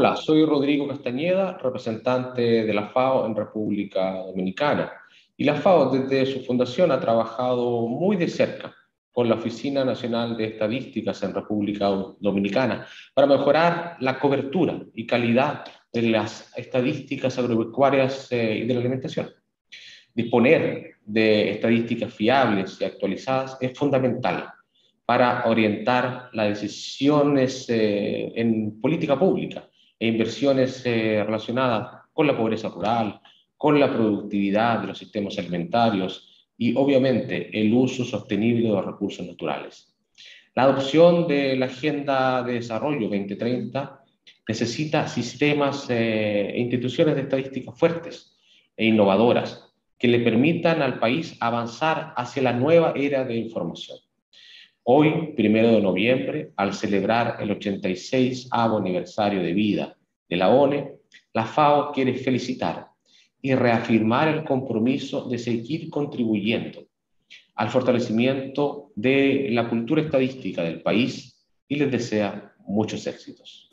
Hola, soy Rodrigo Castañeda, representante de la FAO en República Dominicana. Y la FAO desde su fundación ha trabajado muy de cerca con la Oficina Nacional de Estadísticas en República Dominicana para mejorar la cobertura y calidad de las estadísticas agropecuarias y de la alimentación. Disponer de estadísticas fiables y actualizadas es fundamental para orientar las decisiones en política pública e inversiones relacionadas con la pobreza rural, con la productividad de los sistemas alimentarios y, obviamente, el uso sostenible de los recursos naturales. La adopción de la Agenda de Desarrollo 2030 necesita sistemas e instituciones de estadística fuertes e innovadoras que le permitan al país avanzar hacia la nueva era de información. Hoy, 1 de noviembre, al celebrar el 86º aniversario de vida de la ONE, la FAO quiere felicitar y reafirmar el compromiso de seguir contribuyendo al fortalecimiento de la cultura estadística del país y les desea muchos éxitos.